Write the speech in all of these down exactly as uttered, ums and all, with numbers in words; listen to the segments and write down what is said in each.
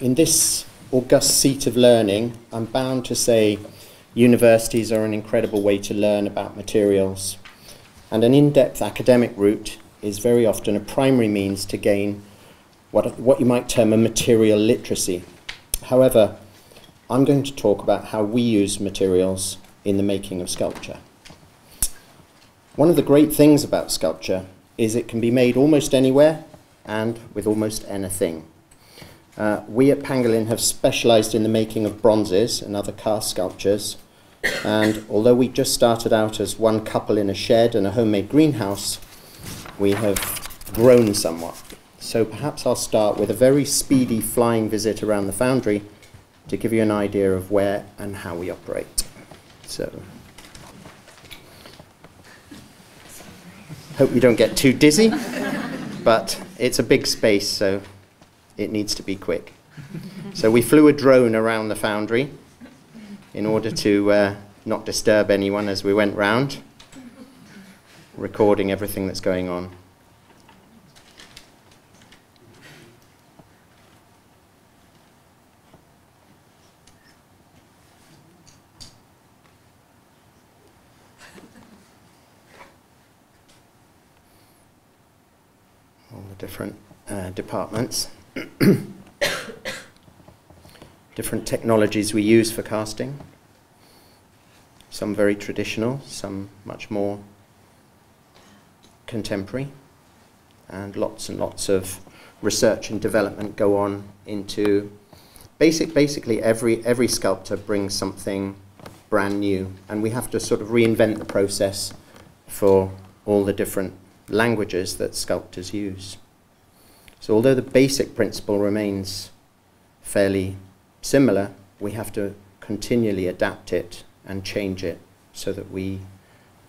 in this august seat of learning, I'm bound to say universities are an incredible way to learn about materials, and an in-depth academic route is very often a primary means to gain what, what you might term a material literacy. However, I'm going to talk about how we use materials in the making of sculpture. One of the great things about sculpture is it can be made almost anywhere and with almost anything. Uh, we at Pangolin have specialised in the making of bronzes and other cast sculptures, and although we just started out as one couple in a shed and a homemade greenhouse, we have grown somewhat. So perhaps I'll start with a very speedy flying visit around the foundry to give you an idea of where and how we operate. So, hope you don't get too dizzy, but it's a big space, so it needs to be quick. So we flew a drone around the foundry in order to uh, not disturb anyone as we went round, recording everything that's going on. All the different uh, departments. Different technologies we use for casting. Some very traditional, some much more contemporary, and lots and lots of research and development go on into basic, basically every, every sculptor brings something brand new, and we have to sort of reinvent the process for all the different languages that sculptors use. So although the basic principle remains fairly similar, we have to continually adapt it and change it so that we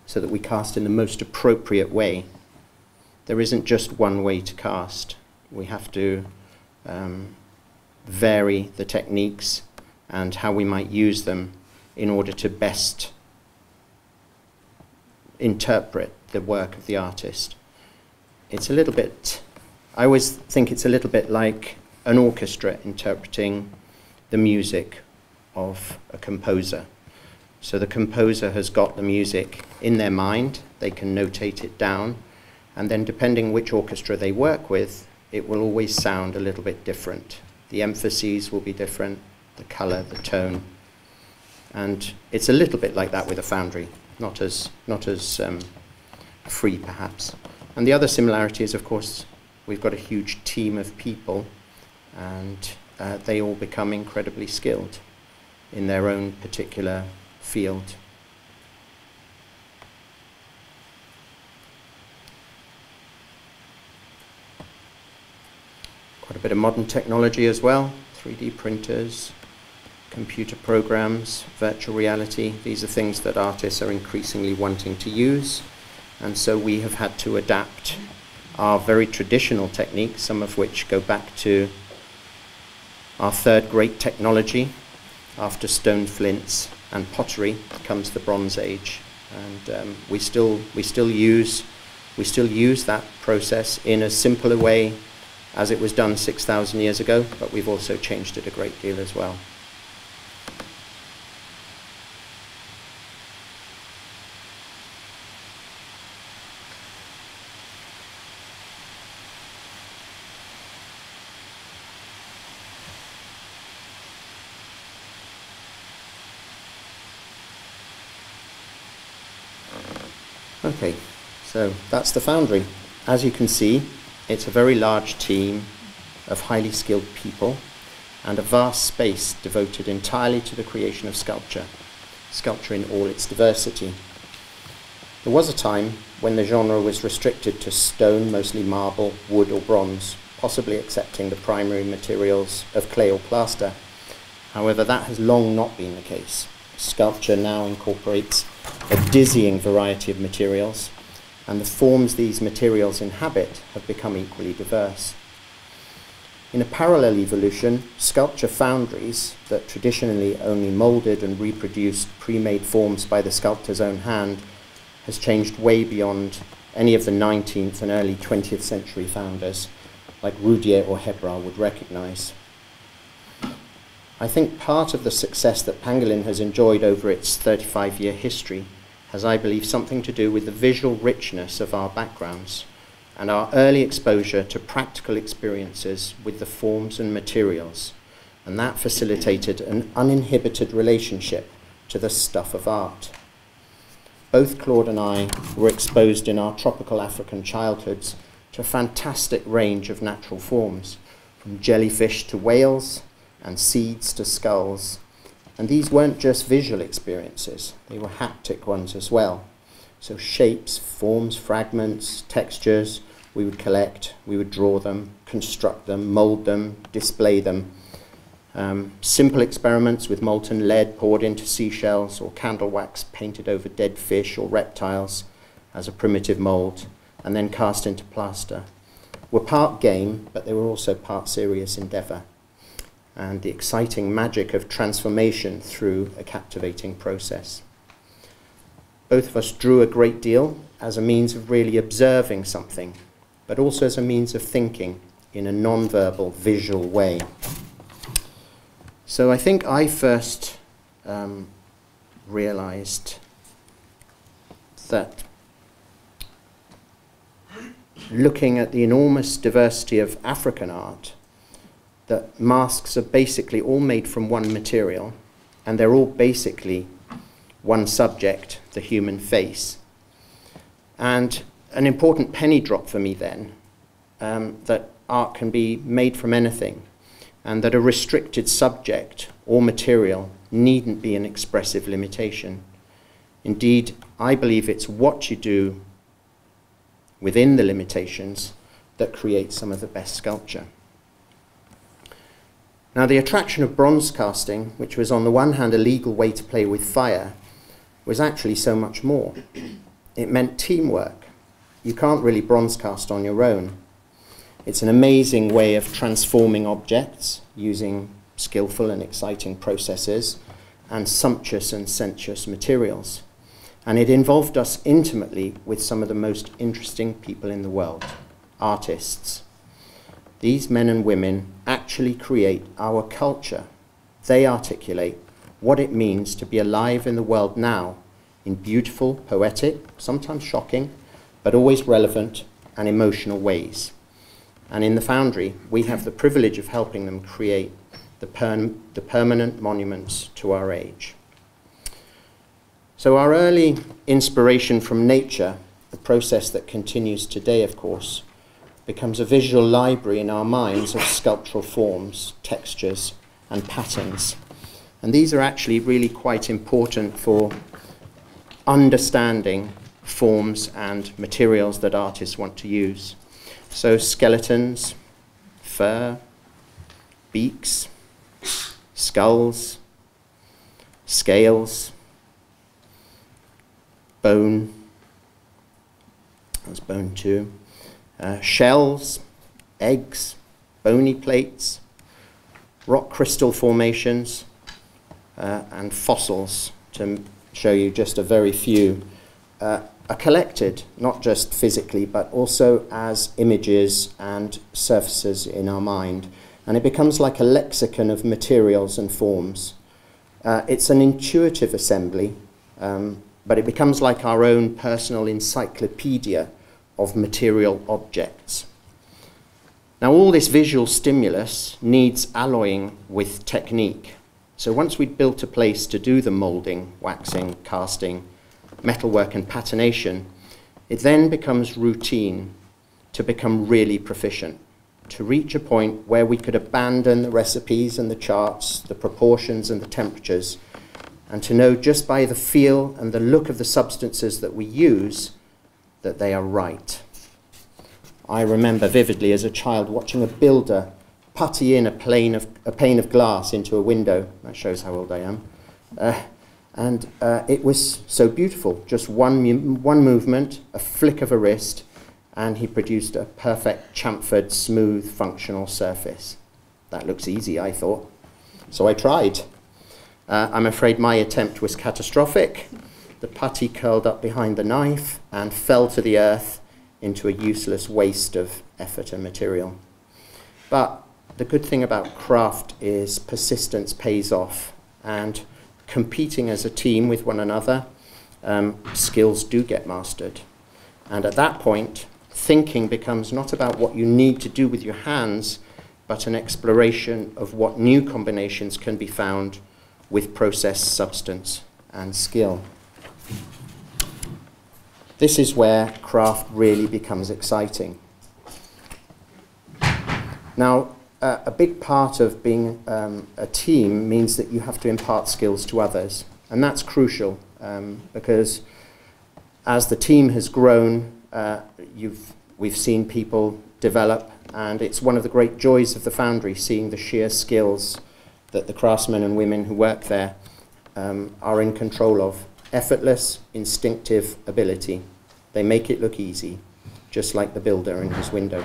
so that we cast in the most appropriate way. There isn't just one way to cast. We have to um, vary the techniques and how we might use them in order to best interpret the work of the artist. It's a little bit, I always think it's a little bit like an orchestra interpreting the music of a composer. So the composer has got the music in their mind, they can notate it down, and then depending which orchestra they work with, it will always sound a little bit different. The emphases will be different, the colour, the tone. And it's a little bit like that with a foundry, not as, not as um, free perhaps. And the other similarity is, of course, we've got a huge team of people, and uh, they all become incredibly skilled in their own particular field. Quite a bit of modern technology as well, three D printers, computer programs, virtual reality. These are things that artists are increasingly wanting to use, and so we have had to adapt our very traditional techniques, some of which go back to our third great technology. After stone flints and pottery comes the Bronze Age, and um, we still we still use we still use that process in a simpler way as it was done six thousand years ago, but we've also changed it a great deal as well. Okay, so that's the foundry. As you can see, it's a very large team of highly skilled people and a vast space devoted entirely to the creation of sculpture, sculpture in all its diversity. There was a time when the genre was restricted to stone, mostly marble, wood or bronze, possibly excepting the primary materials of clay or plaster. However, that has long not been the case. Sculpture now incorporates a dizzying variety of materials, and the forms these materials inhabit have become equally diverse. In a parallel evolution, sculpture foundries that traditionally only moulded and reproduced pre-made forms by the sculptor's own hand has changed way beyond any of the nineteenth and early twentieth century founders like Rudier or Hebrard would recognize. I think part of the success that Pangolin has enjoyed over its thirty-five year history has, I believe, something to do with the visual richness of our backgrounds and our early exposure to practical experiences with the forms and materials, and that facilitated an uninhibited relationship to the stuff of art. Both Claude and I were exposed in our tropical African childhoods to a fantastic range of natural forms, from jellyfish to whales and seeds to skulls. And these weren't just visual experiences, they were haptic ones as well. So shapes, forms, fragments, textures, we would collect, we would draw them, construct them, mould them, display them. Um, simple experiments with molten lead poured into seashells or candle wax painted over dead fish or reptiles as a primitive mould and then cast into plaster were part game, but they were also part serious endeavour, and the exciting magic of transformation through a captivating process. Both of us drew a great deal as a means of really observing something, but also as a means of thinking in a non-verbal, visual way. So I think I first um, realised that looking at the enormous diversity of African art, that masks are basically all made from one material, and they're all basically one subject, the human face. And an important penny drop for me then, um, that art can be made from anything, and that a restricted subject or material needn't be an expressive limitation. Indeed, I believe it's what you do within the limitations that creates some of the best sculpture. Now, the attraction of bronze casting, which was on the one hand a legal way to play with fire, was actually so much more. It meant teamwork. You can't really bronze cast on your own. It's an amazing way of transforming objects using skillful and exciting processes and sumptuous and sensuous materials. And it involved us intimately with some of the most interesting people in the world, artists. These men and women actually create our culture. They articulate what it means to be alive in the world now, in beautiful, poetic, sometimes shocking, but always relevant and emotional ways. And in the Foundry, we have the privilege of helping them create the, per the permanent monuments to our age. So our early inspiration from nature, the process that continues today, of course, becomes a visual library in our minds of sculptural forms, textures, and patterns. And these are actually really quite important for understanding forms and materials that artists want to use. So skeletons, fur, beaks, skulls, scales, bone, that's bone too, Uh, shells, eggs, bony plates, rock crystal formations, uh, and fossils, to show you just a very few, uh, are collected not just physically but also as images and surfaces in our mind. And it becomes like a lexicon of materials and forms. Uh, it's an intuitive assembly, um, but it becomes like our own personal encyclopedia of material objects. Now, all this visual stimulus needs alloying with technique. So once we'd built a place to do the moulding, waxing, casting, metalwork and patination, it then becomes routine to become really proficient, to reach a point where we could abandon the recipes and the charts, the proportions and the temperatures, and to know just by the feel and the look of the substances that we use that they are right. I remember vividly as a child watching a builder putty in a pane of, a pane of glass into a window. That shows how old I am. Uh, and uh, it was so beautiful. Just one, one movement, a flick of a wrist, and he produced a perfect chamfered, smooth, functional surface. That looks easy, I thought. So I tried. Uh, I'm afraid my attempt was catastrophic. The putty curled up behind the knife and fell to the earth into a useless waste of effort and material. But the good thing about craft is persistence pays off, and competing as a team with one another, um, skills do get mastered. And at that point, thinking becomes not about what you need to do with your hands, but an exploration of what new combinations can be found with process, substance, and skill. This is where craft really becomes exciting. Now, uh, a big part of being um, a team means that you have to impart skills to others, and that's crucial um, because as the team has grown, uh, you've, we've seen people develop, and it's one of the great joys of the foundry, seeing the sheer skills that the craftsmen and women who work there um, are in control of. Effortless, instinctive ability. They make it look easy, just like the builder in his window.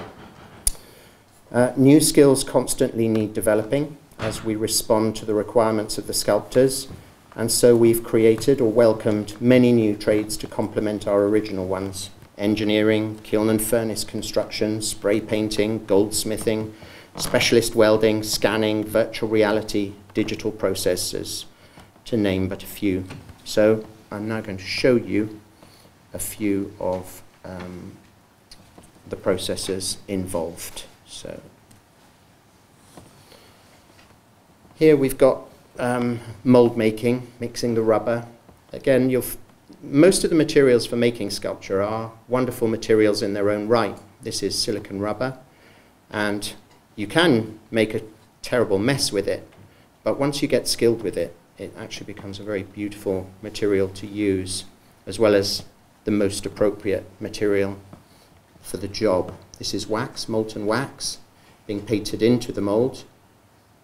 Uh, new skills constantly need developing as we respond to the requirements of the sculptors, and so we've created or welcomed many new trades to complement our original ones. Engineering, kiln and furnace construction, spray painting, goldsmithing, specialist welding, scanning, virtual reality, digital processes, to name but a few. So I'm now going to show you a few of um, the processes involved. So here we've got um, mold making, mixing the rubber. Again, you'll f most of the materials for making sculpture are wonderful materials in their own right. This is silicon rubber, and you can make a terrible mess with it, but once you get skilled with it, it actually becomes a very beautiful material to use, as well as the most appropriate material for the job. This is wax, molten wax, being painted into the mold,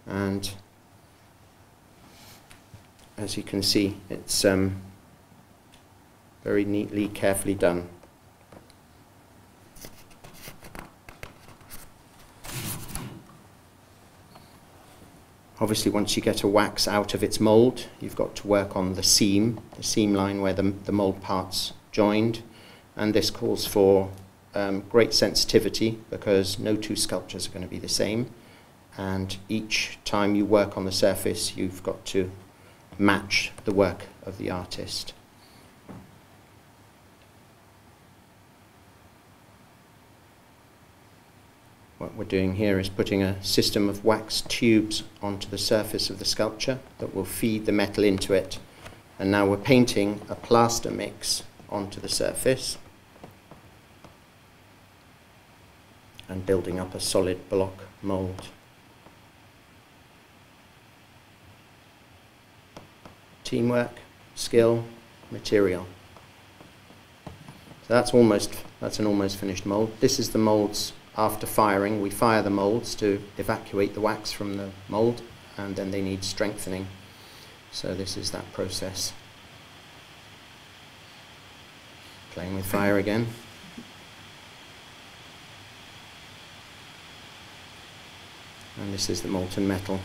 and as you can see, it's um, very neatly, carefully done. Obviously, once you get a wax out of its mold, you've got to work on the seam, the seam line where the, the mold parts joined, and this calls for um, great sensitivity because no two sculptures are going to be the same, and each time you work on the surface, you've got to match the work of the artist. What we're doing here is putting a system of wax tubes onto the surface of the sculpture that will feed the metal into it. And now we're painting a plaster mix onto the surface and building up a solid block mold. Teamwork, skill, material. So that's almost, that's an almost finished mold. This is the mold's. After firing, we fire the molds to evacuate the wax from the mold, and then they need strengthening. So this is that process. Playing with fire again. And this is the molten metal.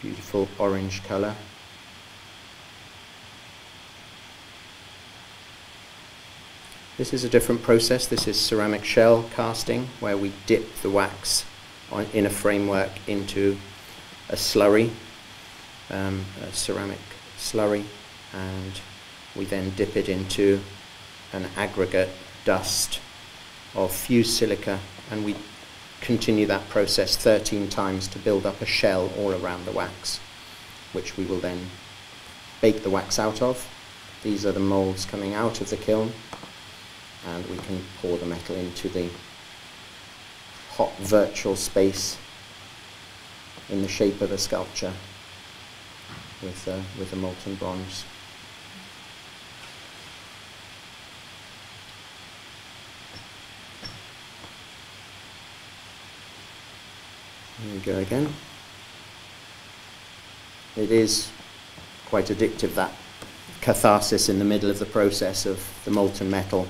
Beautiful orange color. This is a different process. This is ceramic shell casting, where we dip the wax on, in a framework into a slurry, um, a ceramic slurry, and we then dip it into an aggregate dust of fused silica, and we continue that process thirteen times to build up a shell all around the wax, which we will then bake the wax out of. These are the molds coming out of the kiln, and we can pour the metal into the hot virtual space in the shape of a sculpture with uh, with the molten bronze. There we go again. It is quite addictive, that catharsis in the middle of the process of the molten metal.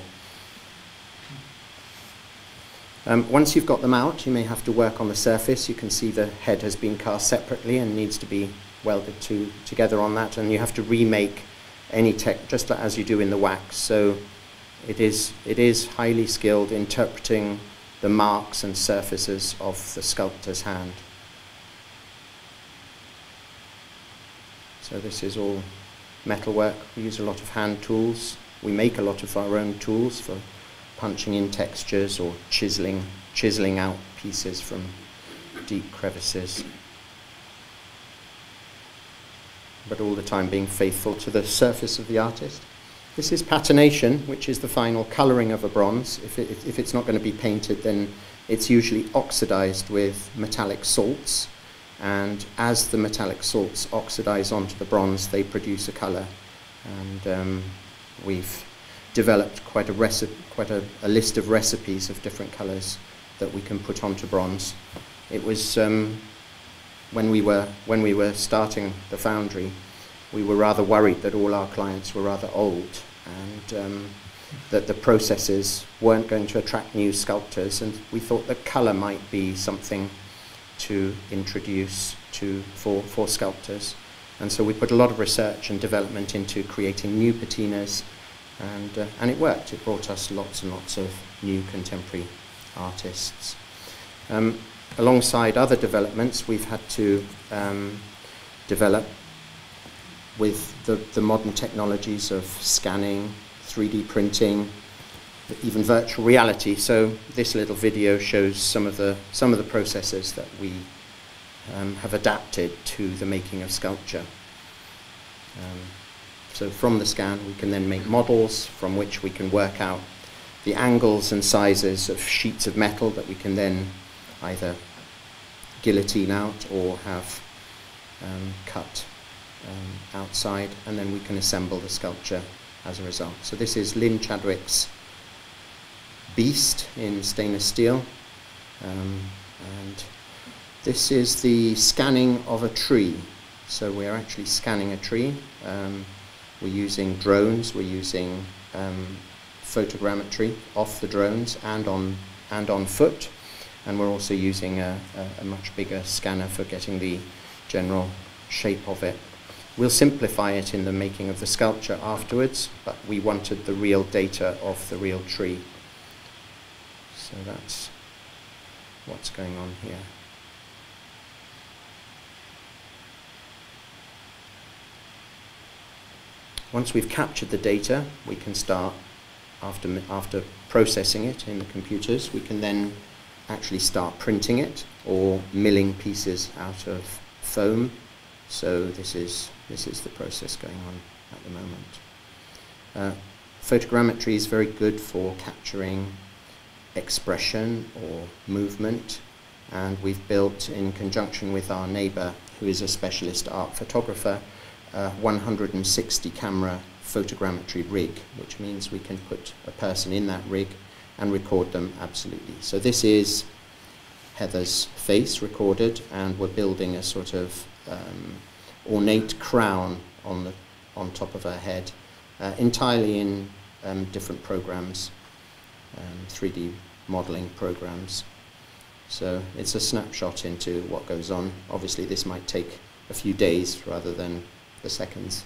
Um, once you've got them out, you may have to work on the surface. You can see the head has been cast separately and needs to be welded to, together on that, and you have to remake any tech, just like as you do in the wax. So it is, it is highly skilled interpreting the marks and surfaces of the sculptor's hand. So this is all metalwork. We use a lot of hand tools. We make a lot of our own tools for punching in textures or chiseling, chiseling out pieces from deep crevices, but all the time being faithful to the surface of the artist. This is patination, which is the final colouring of a bronze. If, it, if it's not going to be painted, then it's usually oxidised with metallic salts. And as the metallic salts oxidise onto the bronze, they produce a colour. And um, we've developed quite, a, reci quite a, a list of recipes of different colours that we can put onto bronze. It was um, when, we were, when we were starting the foundry, we were rather worried that all our clients were rather old and um, that the processes weren't going to attract new sculptors, and we thought that colour might be something to introduce to, for, for sculptors. And so we put a lot of research and development into creating new patinas, and, uh, and it worked. It brought us lots and lots of new contemporary artists. Um, alongside other developments, we've had to um, develop with the, the modern technologies of scanning, three D printing, even virtual reality. So this little video shows some of the, some of the processes that we um, have adapted to the making of sculpture. Um, so from the scan we can then make models from which we can work out the angles and sizes of sheets of metal that we can then either guillotine out or have um, cut Um, outside, and then we can assemble the sculpture as a result. So this is Lynn Chadwick's Beast in stainless steel, um, and this is the scanning of a tree. So we're actually scanning a tree. Um, we're using drones, we're using um, photogrammetry off the drones and on, and on foot, and we're also using a, a, a much bigger scanner for getting the general shape of it. We'll simplify it in the making of the sculpture afterwards, but we wanted the real data of the real tree. So that's what's going on here. Once we've captured the data, we can start, after, after processing it in the computers, we can then actually start printing it or milling pieces out of foam. So this is, this is the process going on at the moment. Uh, photogrammetry is very good for capturing expression or movement, and we've built, in conjunction with our neighbour, who is a specialist art photographer, a one hundred sixty camera photogrammetry rig, which means we can put a person in that rig and record them absolutely. So this is Heather's face recorded, and we're building a sort of Um, ornate crown on the on top of her head, uh, entirely in um, different programs, um, three D modeling programs. So it's a snapshot into what goes on. Obviously this might take a few days rather than the seconds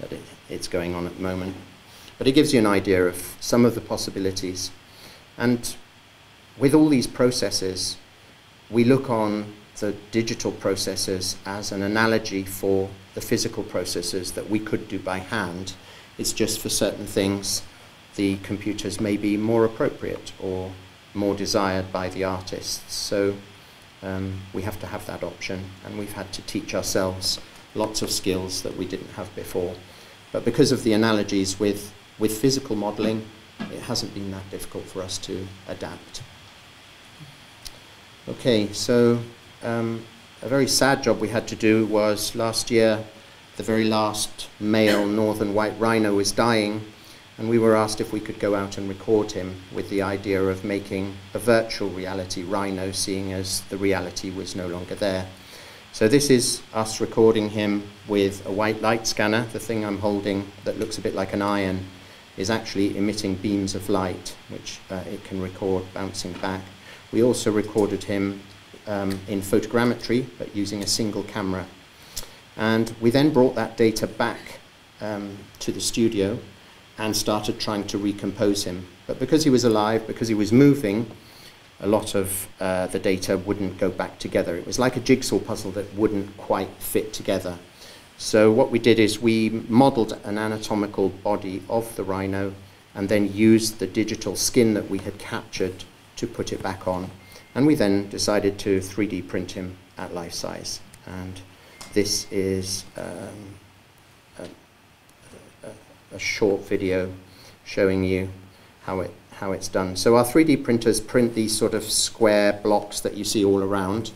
that it, it's going on at the moment, but it gives you an idea of some of the possibilities. And with all these processes, we look on the digital processes as an analogy for the physical processes that we could do by hand. It's just for certain things the computers may be more appropriate or more desired by the artists. So um, we have to have that option, and we've had to teach ourselves lots of skills that we didn't have before. But because of the analogies with, with physical modelling, it hasn't been that difficult for us to adapt. Okay, so Um, a very sad job we had to do was, last year the very last male northern white rhino was dying, and we were asked if we could go out and record him, with the idea of making a virtual reality rhino, seeing as the reality was no longer there. So this is us recording him with a white light scanner. The thing I'm holding that looks a bit like an iron is actually emitting beams of light, which uh, it can record bouncing back. We also recorded him Um, in photogrammetry, but using a single camera. And we then brought that data back um, to the studio and started trying to recompose him. But because he was alive, because he was moving, a lot of uh, the data wouldn't go back together. It was like a jigsaw puzzle that wouldn't quite fit together. So what we did is we modeled an anatomical body of the rhino and then used the digital skin that we had captured to put it back on. And we then decided to three D print him at life size. And this is um, a, a, a short video showing you how it how it's done. So our three D printers print these sort of square blocks that you see all around.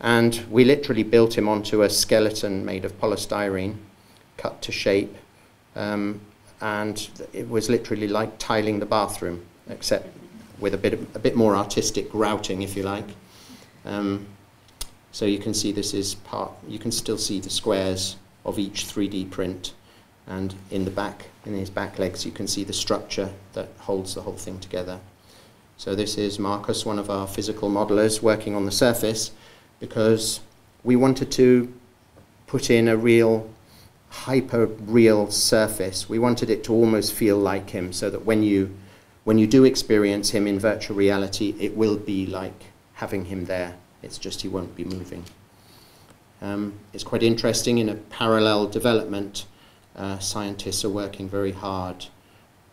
And we literally built him onto a skeleton made of polystyrene, cut to shape. Um, and it was literally like tiling the bathroom, except with a bit, of, a bit more artistic routing, if you like. Um, so you can see this is part, you can still see the squares of each three D print. And in the back, in his back legs, you can see the structure that holds the whole thing together. So this is Marcus, one of our physical modelers, working on the surface, because we wanted to put in a real hyper-real surface. We wanted it to almost feel like him, so that when you, when you do experience him in virtual reality, it will be like having him there. It's just he won't be moving. Um, it's quite interesting, in a parallel development, Uh, scientists are working very hard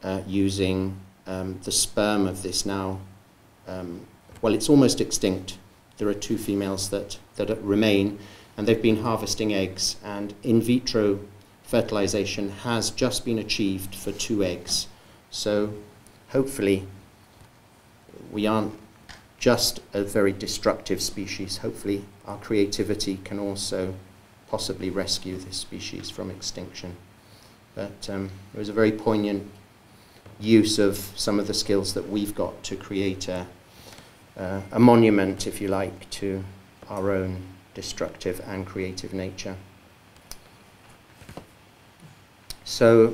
uh, using um, the sperm of this now. Um, well, it's almost extinct. There are two females that, that remain, and they've been harvesting eggs. And in vitro fertilization has just been achieved for two eggs. So hopefully we aren't just a very destructive species. Hopefully our creativity can also possibly rescue this species from extinction. But um, it was a very poignant use of some of the skills that we've got to create a, uh, a monument, if you like, to our own destructive and creative nature. So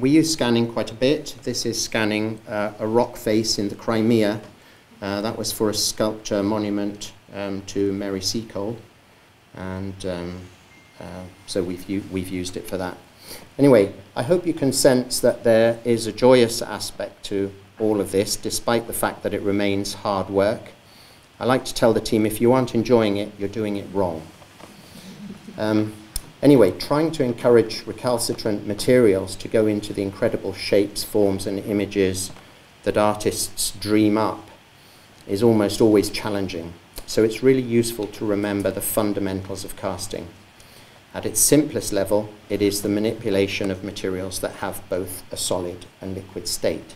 we use scanning quite a bit. This is scanning uh, a rock face in the Crimea. Uh, that was for a sculpture monument um, to Mary Seacole. And um, uh, so we've, we've used it for that. Anyway, I hope you can sense that there is a joyous aspect to all of this, despite the fact that it remains hard work. I like to tell the team, if you aren't enjoying it, you're doing it wrong. Um, anyway, trying to encourage recalcitrant materials to go into the incredible shapes, forms, and images that artists dream up is almost always challenging. So it's really useful to remember the fundamentals of casting. At its simplest level, it is the manipulation of materials that have both a solid and liquid state.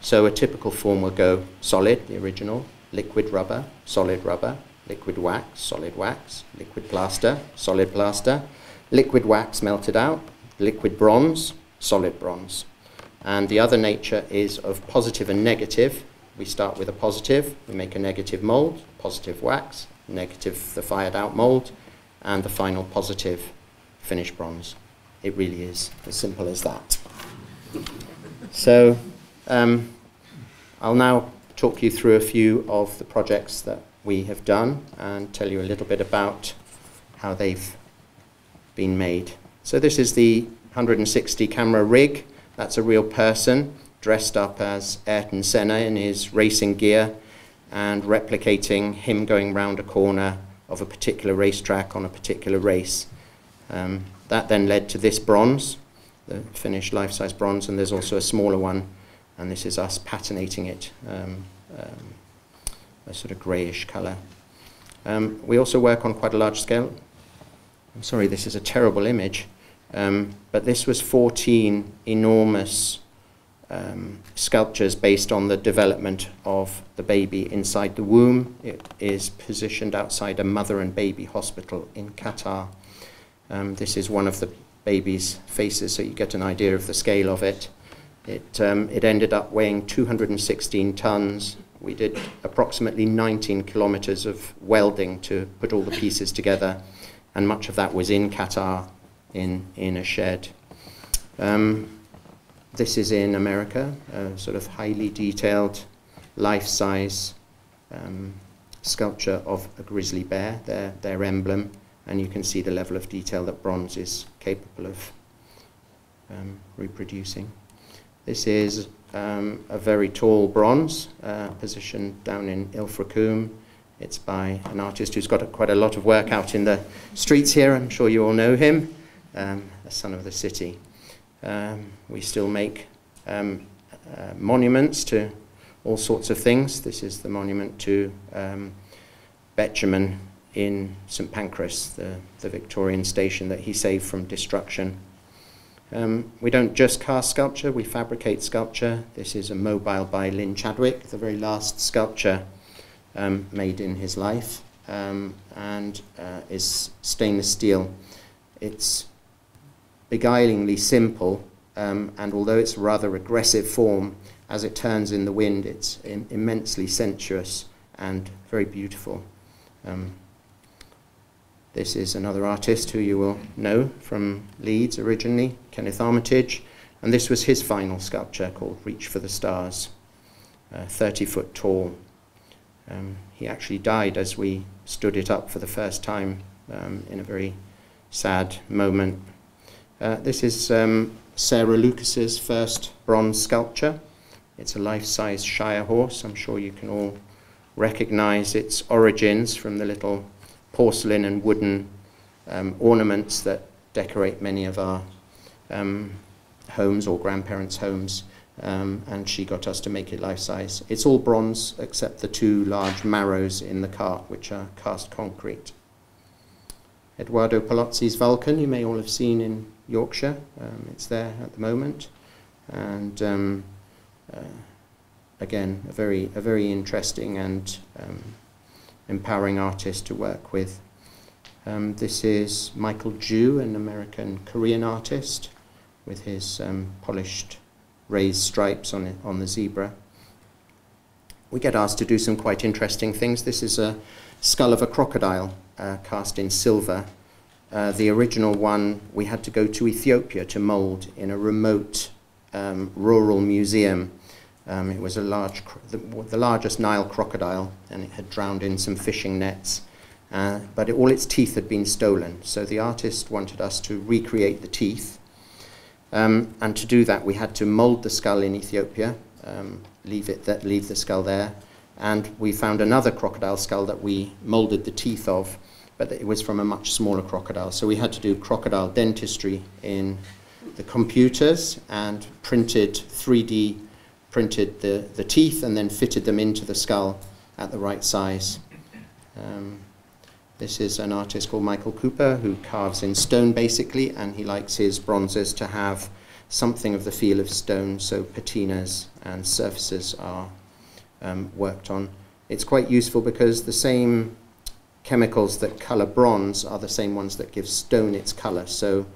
So a typical form will go solid, the original, liquid rubber, solid rubber, liquid wax, solid wax, liquid plaster, solid plaster, liquid wax melted out, liquid bronze, solid bronze. And the other nature is of positive and negative. We start with a positive, we make a negative mold, positive wax, negative the fired out mold, and the final positive, finished bronze. It really is as simple as that. So um, I'll now talk you through a few of the projects that we have done and tell you a little bit about how they've been made. So this is the one hundred sixty camera rig. That's a real person, dressed up as Ayrton Senna in his racing gear and replicating him going round a corner of a particular racetrack on a particular race. Um, that then led to this bronze, the finished life-size bronze, and there's also a smaller one, and this is us patinating it, um, um, a sort of greyish colour. Um, we also work on quite a large scale. I'm sorry, this is a terrible image, um, but this was fourteen enormous Um, sculptures based on the development of the baby inside the womb. It is positioned outside a mother and baby hospital in Qatar. Um, this is one of the baby's faces, so you get an idea of the scale of it. It, um, it ended up weighing two hundred sixteen tons. We did approximately nineteen kilometers of welding to put all the pieces together, and much of that was in Qatar in, in a shed. Um, This is in America, a sort of highly detailed, life-size um, sculpture of a grizzly bear, their, their emblem, and you can see the level of detail that bronze is capable of um, reproducing. This is um, a very tall bronze uh, position down in Ilfracombe. It's by an artist who's got a, quite a lot of work out in the streets here. I'm sure you all know him, um, a son of the city. Um, we still make um, uh, monuments to all sorts of things. This is the monument to um, Betjeman in Saint Pancras, the, the Victorian station that he saved from destruction. Um, we don't just cast sculpture, we fabricate sculpture. This is a mobile by Lynn Chadwick, the very last sculpture um, made in his life, um, and uh, is stainless steel. It's beguilingly simple, um, and although it's a rather aggressive form, as it turns in the wind, it's im- immensely sensuous and very beautiful. Um, This is another artist who you will know from Leeds originally, Kenneth Armitage, and this was his final sculpture called Reach for the Stars, uh, thirty foot tall. Um, he actually died as we stood it up for the first time um, in a very sad moment. Uh, this is um, Sarah Lucas's first bronze sculpture. It's a life-size Shire horse. I'm sure you can all recognize its origins from the little porcelain and wooden um, ornaments that decorate many of our um, homes or grandparents' homes, um, and she got us to make it life-size. It's all bronze except the two large marrows in the cart, which are cast concrete. Eduardo Palazzi's Vulcan, you may all have seen in Yorkshire. Um, it's there at the moment, and um, uh, again, a very, a very interesting and um, empowering artist to work with. Um, this is Michael Jew, an American-Korean artist, with his um, polished raised stripes on, it, on the zebra. We get asked to do some quite interesting things. This is a skull of a crocodile uh, cast in silver. Uh, the original one we had to go to Ethiopia to mould in a remote um, rural museum. Um, it was a large, the, the largest Nile crocodile, and it had drowned in some fishing nets, uh, but it, all its teeth had been stolen. So the artist wanted us to recreate the teeth, um, and to do that we had to mould the skull in Ethiopia, um, leave it, that, leave the skull there, and we found another crocodile skull that we moulded the teeth of, but it was from a much smaller crocodile. So we had to do crocodile dentistry in the computers and printed three D. printed the, the teeth and then fitted them into the skull at the right size. Um, this is an artist called Michael Cooper, who carves in stone basically, and he likes his bronzes to have something of the feel of stone, so patinas and surfaces are um, worked on. It's quite useful because the same chemicals that colour bronze are the same ones that give stone its colour, so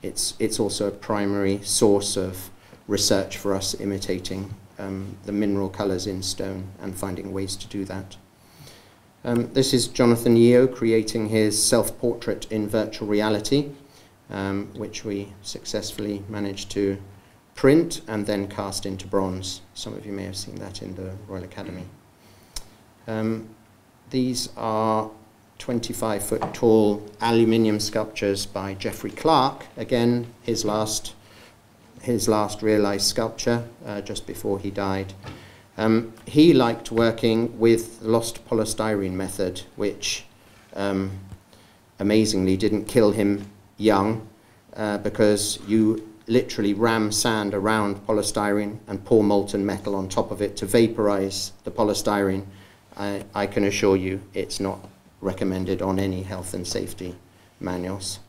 it's, it's also a primary source of research for us, imitating um, the mineral colours in stone and finding ways to do that. Um, this is Jonathan Yeo creating his self-portrait in virtual reality, um, which we successfully managed to print and then cast into bronze. Some of you may have seen that in the Royal Academy. Um, these are twenty-five foot tall aluminium sculptures by Geoffrey Clarke, again his last his last realised sculpture, uh, just before he died. Um, he liked working with lost polystyrene method, which um, amazingly didn't kill him young, uh, because you literally ram sand around polystyrene and pour molten metal on top of it to vaporise the polystyrene. I, I can assure you it's not recommended on any health and safety manuals.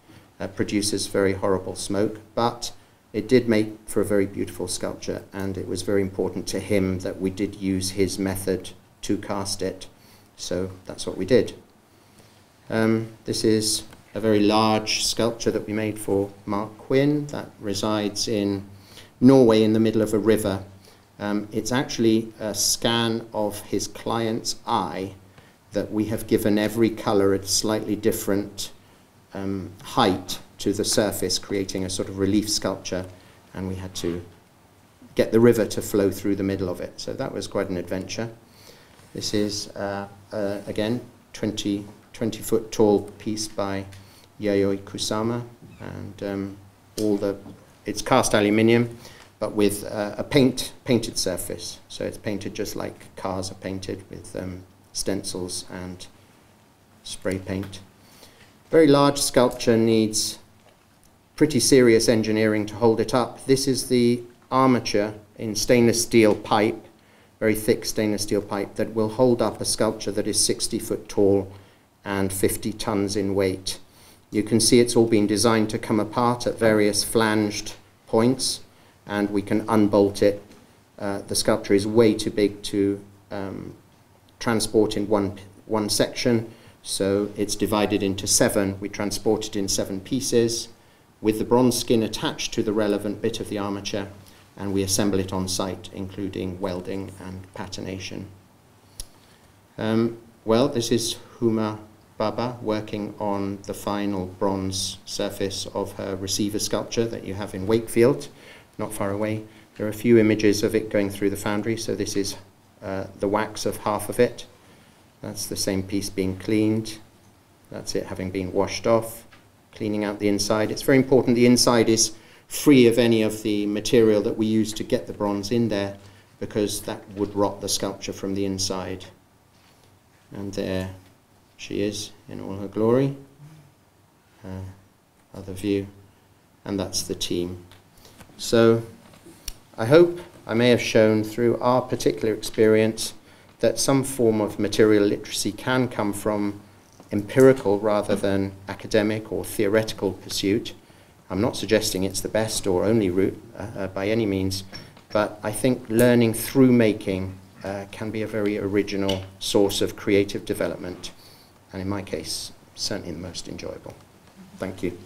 Uh, produces very horrible smoke, but it did make for a very beautiful sculpture, and it was very important to him that we did use his method to cast it, so that's what we did. Um, this is a very large sculpture that we made for Mark Quinn that resides in Norway in the middle of a river. Um, it's actually a scan of his client's eye that we have given every colour a slightly different um, height to the surface, creating a sort of relief sculpture, and we had to get the river to flow through the middle of it. So that was quite an adventure. This is, uh, uh, again, twenty, twenty foot tall piece by Yayoi Kusama, and um, all the, it's cast aluminium, but with uh, a paint painted surface. So it's painted just like cars are painted, with um, stencils and spray paint. Very large sculpture needs pretty serious engineering to hold it up. This is the armature in stainless steel pipe, very thick stainless steel pipe, that will hold up a sculpture that is sixty foot tall and fifty tons in weight. You can see it's all been designed to come apart at various flanged points, and we can unbolt it. Uh, the sculpture is way too big to um, transport in one, one section, so it's divided into seven. We transport it in seven pieces with the bronze skin attached to the relevant bit of the armature, and we assemble it on site, including welding and patination. Um, well, this is Huma Baba working on the final bronze surface of her receiver sculpture that you have in Wakefield, not far away. There are a few images of it going through the foundry, so this is uh, the wax of half of it. That's the same piece being cleaned. That's it having been washed off, cleaning out the inside. It's very important the inside is free of any of the material that we use to get the bronze in there, because that would rot the sculpture from the inside. And there she is in all her glory. Uh, other view. And that's the team. So I hope I may have shown through our particular experience that some form of material literacy can come from empirical rather than academic or theoretical pursuit. I'm not suggesting it's the best or only route uh, uh, by any means, but I think learning through making uh, can be a very original source of creative development, and in my case, certainly the most enjoyable. Thank you.